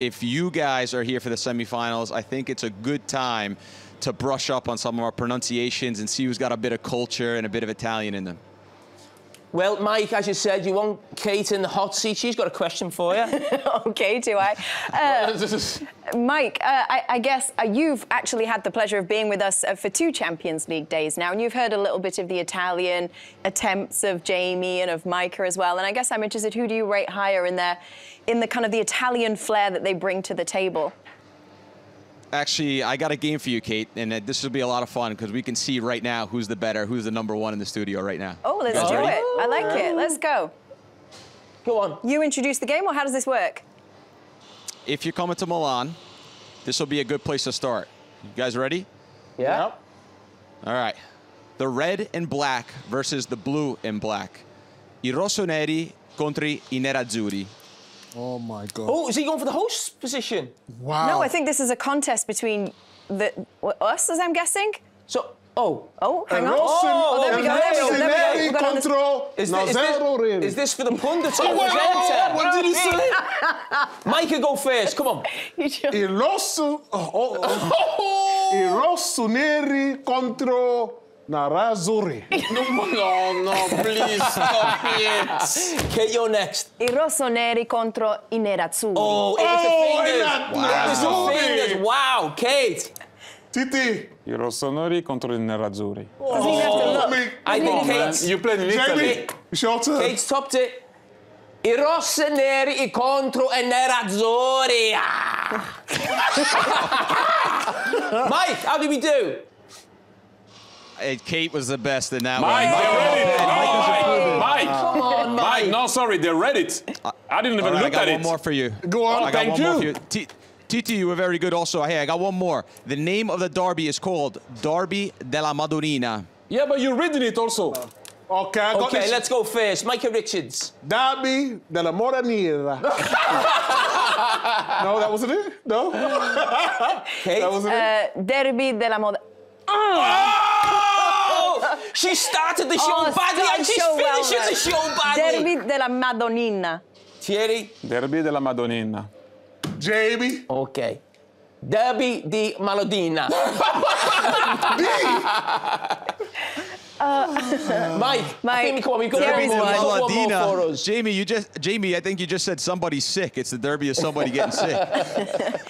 If you guys are here for the semifinals, I think it's a good time to brush up on some of our pronunciations and see who's got a bit of culture and a bit of Italian in them. Well, Mike, as you said, you want Kate in the hot seat. She's got a question for you. OK, do I? Mike, I guess you've actually had the pleasure of being with us for two Champions League days now, and you've heard a little bit of the Italian attempts of Jamie and of Micah as well. And I guess I'm interested, who do you rate higher in their, in the kind of the Italian flair that they bring to the table? Actually, I got a game for you, Kate, and this will be a lot of fun because we can see right now who's the better, who's the number one in the studio right now. Oh, let's do it. I like it. Let's go. Go on. You introduce the game, or how does this work? If you're coming to Milan, this will be a good place to start. You guys ready? Yeah. Yep. All right. The red and black versus the blue and black. I Rossoneri contro I Nerazzurri. Oh, my God. Oh, is he going for the host position? Wow. No, I think this is a contest between the, us, as I'm guessing. So, hang on. Oh, there we go, there we go. Is this for the pundits? What did he say? Micah, go first, come on. I Rossoneri contro... Nerazzurri. No, please stop it. Kate, you're next. I Rossoneri contro I Nerazzurri. Oh, it was the fingers. Wow, Kate. Titi. I Rossoneri contro I Nerazzurri. You played in Italy. Kate stopped it. I Rossoneri contro I Nerazzurri. Mike, how did we do? Kate was the best in that one. Mike, come on, Mike. No, sorry, they read it. I didn't even look at it. I got one more for you. Go on, thank you. Titi, you were very good also. Hey, I got one more. The name of the derby is called Derby della Madonnina. Yeah, but you're reading it also. OK, I got this. OK, let's go first. Michael Richards. Derby della Madonnina. No, that wasn't it? No? Kate? That wasn't it? Derby della Madonnina. Oh! She started the show badly and she finishes the show badly. Derby della Madonnina. Thierry? Derby della Madonnina. Jamie? OK. Derby di Malodina. Mike, we've got one more for us. Jamie, I think you just said somebody's sick. It's the derby of somebody getting sick.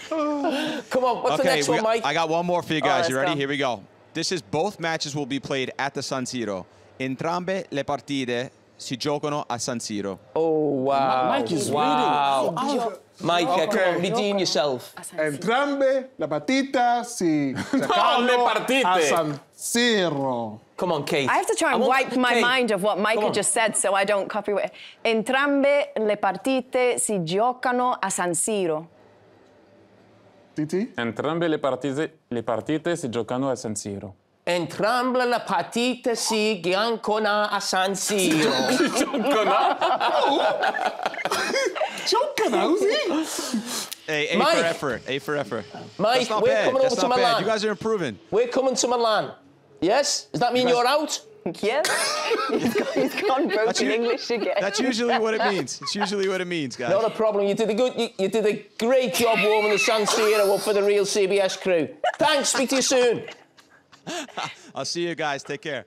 Come on, what's the next one, Mike? I got one more for you guys. You ready? Here we go. This is both matches will be played at the San Siro. Entrambe le partite si giocano a San Siro. Oh, wow. Mike is reading. Mike, come on, redeem yourself. Entrambe le partite si giocano a San Siro. Come on, Kate. I have to try and wipe my mind of what Micah just said so I don't copy it. Entrambe le partite si giocano a San Siro. Titi? Entrambe le partite si giocano a San Siro. Entrambe le partite si giocano a San Siro. Si giocano? A for effort. A for effort. Mike, we're coming over to Milan. You guys are improving. We're coming to Milan. Yes? Does that mean you're out? Yes. He's gone broken English again. That's usually what it means. It's usually what it means, guys. Not a problem. You did a good, you did a great job warming the San Siro up for the real CBS crew. Thanks. Speak to you soon. I'll see you guys. Take care.